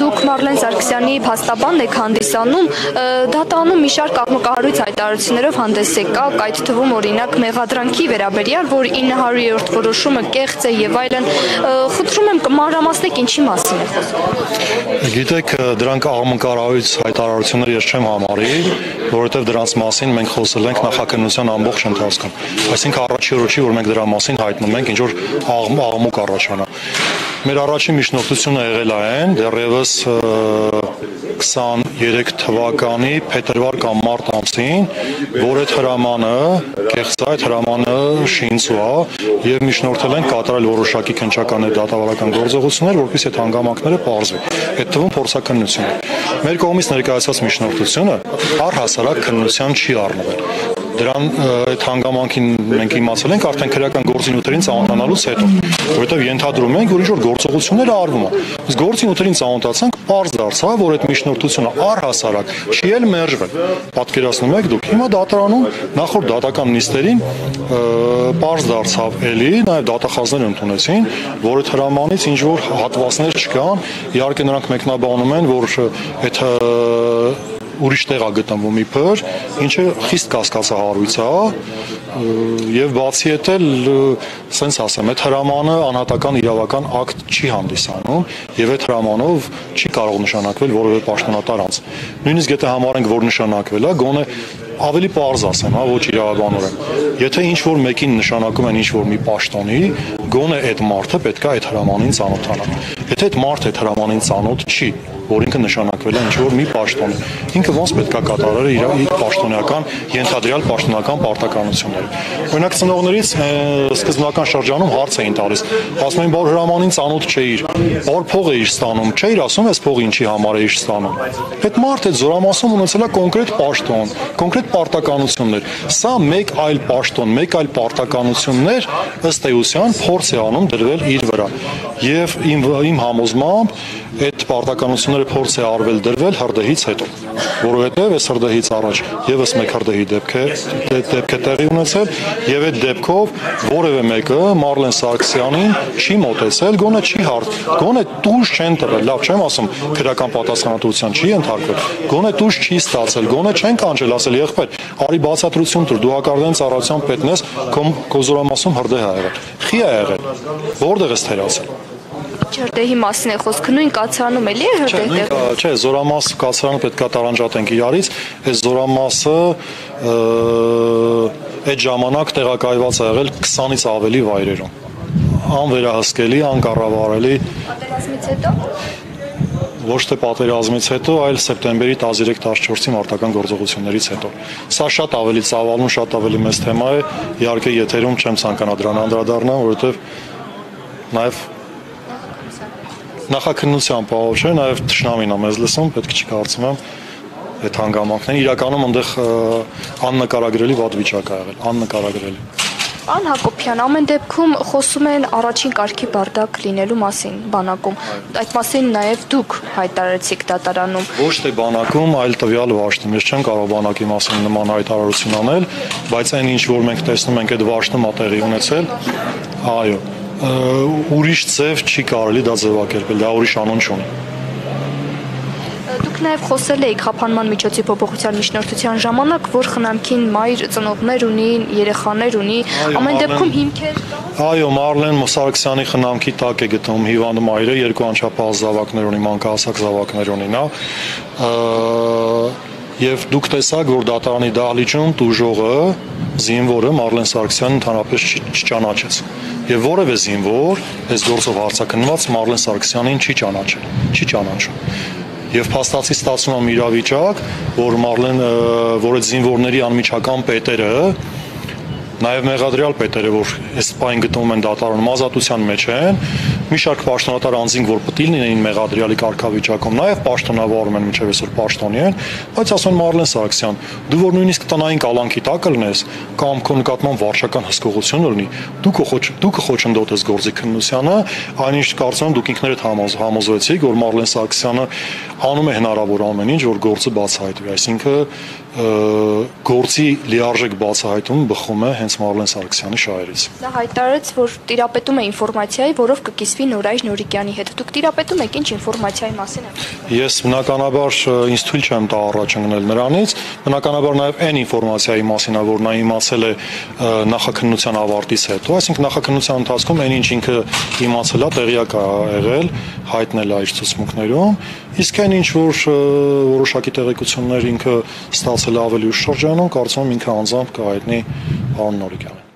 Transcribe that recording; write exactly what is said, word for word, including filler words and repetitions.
Duk Marlen Sargsyani pastaban եք հանդիսանում, դատանում մի շարք ակնկալույց հայտարարություններով հանդես եկաք, այդ թվում օրինակ մեղադրանքի վերաբերյալ, որ ինը հարյուրերորդ որոշումը կեղծ է եւ այլն, խնդրում եմ մանրամասնեք ինչի մասին է խոսքը։ Գիտեք, դրանք ակնկալույց հայտարարություններ ես չեմ համարի, որովհետեւ դրանց մասին մենք խոսել ենք նախաքննության ամբողջ ընթացքում։ Այսինքն առաջին օրը, որ մենք դրա մասին հայտնում ենք, ինչ որ աղմուկ առաջանա։ Մեր առաջին միջնորդությունը եղել է այն, դեռևս քսաներեք թվականի փետրվար կամ մարտ ամսին, որ այդ հրամանը, կեղծ այդ հրամանը շինծու է, եւ միջնորդել են կատարել որոշակի քննչական եւ դատավարական գործողություններ, որպեսզի այդ հանգամանքները պարզվի։ Այդ թվում փորձաքննությունը։ Մեր կողմից ներկայացված միջնորդությունը առհասարակ քննության չի առնվել։ Դրան այդ հանգամանքին մենք իմացել ենք արդեն քրեական գործինութերին ծանոթանալուց հետո, որովհետև ենթադրում ենք, որ ինչ որ գործողությունները արվում են։ Իսկ գործինութերին ծանոթացանք, պարզ դարձավ, որ այդ միջնորդությունը առհասարակ չի էլ մերժվել։ Պատկերացնում եք դուք, հիմա դատարանում նախորդ դատական նիստերին պարզ դարձավ էլի, նաև դատախազները ընդունեցին, որ այդ հրամանից ինչ որ հատվածներ չկան, իհարկե նրանք մեկնաբանում են, որ այդ ուրիշ տեղ է գտնվում իբր, ինչը խիստ կասկածահարույց է, եւ բացի այդ էլ, ասենք ասեմ, այդ հրամանը անհատական իրավական ակտ չի հանդիսանում, եւ այդ հրամանով չի կարող նշանակվել որևէ պաշտոնատար անձ։ Նույնիսկ եթե համարենք, որ նշանակվել է, գոնե ավելի պարզ ասեմ, հա, ոչ իրավաբանորեն։ Եթե ինչ որ մեկին նշանակում են ինչ որ մի պաշտոնի, գոնե այդ մարդը պետք է այդ հրամանին ծանոթանա։ Եթե այդ մարդը այդ հրամանին ծանոթ չի, որ ինքը նշանակվել է ինչ որ մի պաշտոն, ինքը ոնց պետք է կատարել իր իր պաշտոնական ենթադրյալ պաշտոնական պարտականությունները։ Օրինակ ծնողներից սկզբնական շրջանում հարց էին տալիս, ասում էին, որ հրամանին ծանոթ չէիր, որ փող էիր ստանում, չէիր ասում, այս փողը ինչի համար էիր ստանում։ Այդ մարդը զորամասում ունեցել է կոնկրետ պաշտոն, կոնկրետ պարտականություններ, սա մեկ այլ պաշտոն, մեկ այլ պարտականություններ ըստ էության փորձ է անում դրվել իր վրա։ Եվ իմ համոզմամբ այդ պարտականությունները փորձ է արվել դրվել հրդեհից հետո, որովհետև այս հրդեհից առաջ եւս մեկ հրդեհի դեպք է դեպք է տեղի ունեցել, եւ այդ դեպքով որևէ մեկը Մարլեն Սարգսյանին չի մոտեցել, գոնե չի հարց, գոնե դուրս չեն տվել, լավ չեմ ասում, քրական պատասխանատվության չի ենթարկվել, գոնե դուրս չի ստացել, գոնե չեն կանչել, ասել եղբայր արի բացատրություն տուր, դու հակարդեն ծառայության պետն ես, քո զորամասում հրդեհ ա եղել, խի ա եղել, որտեղ ես թերացել։ Հրդեհի մասին է խոսքը, նույն կացարանում էլի է հրդեհը։ Չէ, զորամասը կացարանը պետք է տարանջատենք իրարից, այս զորամասը այդ ժամանակ տեղակայված ա եղել քսանից ավելի վայրերում, անվերահսկելի, անկառավարելի։ Պատերազմից հետո։ Ոչ թե պատերազմից հետո, այլ սեպտեմբերի տասներկու տասնչորսի մարտական գործողություններից հետո։ Սա շատ ավելի ծավալուն, շատ ավելի մեծ թեմա է, իհարկե եթերում չեմ ցանկանա դրան անդրադառնալ, որովհետև նաև նախաքննության բաժինը չէ, նաև ճշնամին է մեզ լսում, պետք չի կարծում եմ այդ հանգամանքները, իրականում այնտեղ աննկարագրելի վատ վիճակ ա եղել, աննկարագրելի։ Պարոն Հակոբյան, ամեն դեպքում խոսում են առաջին կարգի բարդակ լինելու մասին բանակում, այդ մասին նաև դուք հայտարարեցիք դատարանում։ Ոչ թե բանակում, այլ տվյալ վաշտում, ես չեմ կարող բանակի մասին նման հայտարարություն անել, բայց այն ինչ որ մենք տեսնում ենք այդ վաշտում ա տեղի ունեցել, այո, ուրիշ ձև չի կարելի դա ձևակերպել, դա ուրիշ անուն չունի։ Դուք նաև խոսել եք խափանման միջոցի փոփոխության միջնորդության ժամանակ, որ խնամքին մայր ծնողներ ունի, երեխաներ ունի, ամեն դեպքում հիմքեր կան։ Այո, Մարլեն Սարգսյանի խնամքի տակ է գտնվում հիվանդ մայրը, երկու անչափահաս զավակներ ունի, մանկահասակ զավակներ ունի նա։ Եվ դուք տեսաք, որ դատարանի դահլիճում տուժողը, զինվորը Մարլեն Սարգսյանին ընդհանրապես չճանաչեց։ Եվ որևէ զինվոր այս գործով հարցակնված Մարլեն Սարգսյանին չի ճանաչել, չի ճանաչում։ Եվ փաստացի ստացվում է մի իրավիճակ, որ Մարլեն, որ այդ զինվորների անմիջական պետերը, նաև մեղադրյալ պետերը, որ այս պայն գտնվում են դատարանում, ազատության մեջ են, մի շարք պաշտոնատար անձինք, որ պտի լինեին մեղադրյալի կարգավիճակում, նաև պաշտոնավորում են, մինչև այսօր պաշտոնի են, բայց ասում են Մարլեն Սարգսյան, դու որ նույնիսկ տնային կալանքի տակ լինես, կամ քո նկատմամբ վարչական հսկողություն լինի, դու կխոչընդոտես գործի քննությանը, այնինչ կարծում եմ դուք ինքներդ համոզվեցիք, որ Մարլեն Սարգսյանը անում է հնարավոր ամեն ինչ, որ գործը բացահայտվի, այսինքն Գործի լիարժեք բացահայտումը բխում է հենց Մարլեն Սարգսյանի շահերից։ Նա հայտարարեց, որ տիրապետում է ինֆորմացիայի, որով կկիսվի Նորայր Նորիկյանի հետ։ Դուք տիրապետում եք ինչ ինֆորմացիայի մասին եք։ Ես բնականաբար ինձ թույլ չեմ տա առաջ ընկնել նրանից, բնականաբար նաև այն ինֆորմացիայի մասին է, որ նա իմացել է նախաքննության ավարտից հետո, այսինքն նախաքննության ընթացքում այն ինչ ինքը իմացել է, տեղյակ է եղել, հայտնել է իր ցուցմունքներում, իսկ այն ինչ որ որոշակի տեղեկություններ ինքը ստացել ավելի ուշ շրջանում, կարծում եմ ինքը անձամբ կհայտնի պարոն Նորիկյանին։